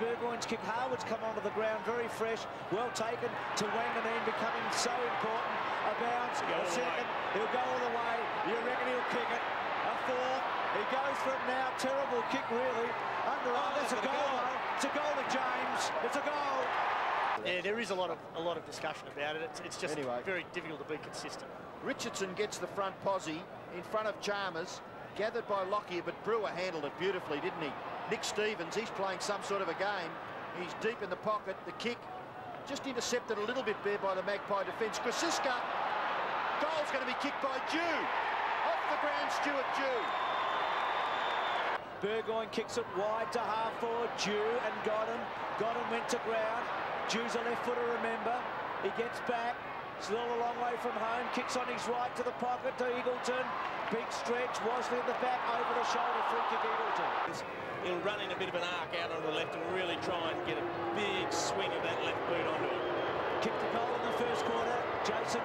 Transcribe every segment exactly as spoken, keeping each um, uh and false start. Burgoyne's kick, Harwood's come onto the ground, very fresh, well taken to Wanganeen, becoming so important. A bounce, a second, he'll go all the way, you reckon he'll kick it, a four, he goes for it now, terrible kick really, under oh, it's a goal, goal. It's a goal to James, it's a goal. Yeah, there is a lot of a lot of discussion about it, it's, it's just anyway. Very difficult to be consistent. Richardson gets the front posse in front of Chalmers, gathered by Lockyer, but Brewer handled it beautifully, didn't he? Nick Stevens, he's playing some sort of a game. He's deep in the pocket. The kick just intercepted a little bit there by the Magpie defence. Grasiska, goal's going to be kicked by Dew. Off the ground, Stuart Dew. Burgoyne kicks it wide to half forward. Dew and Godden. Godden went to ground. Dew's a left footer, remember. He gets back. Still a long way from home. Kicks on his right to the pocket to Eagleton. Big stretch. Wosley at the back. Over the shoulder. Free kick Eagleton. He'll run in a bit of an arc out on the left and really try and get a big swing of that left boot onto it. Kicked the goal in the first quarter. Jason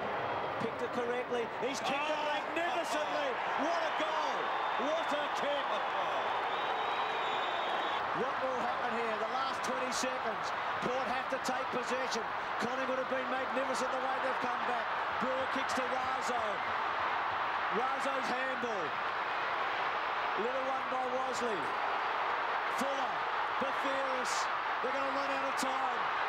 picked it correctly. He's kicked oh, it magnificently. Oh, oh. What a goal. What a kick. What will happen here? The last twenty seconds. Port have to take possession. Conning would have been magnificent the way they've come back. Brewer kicks to Razo. Razo's handball. Little one by Wosley. Fuller, Beferis, they're going to run out of time.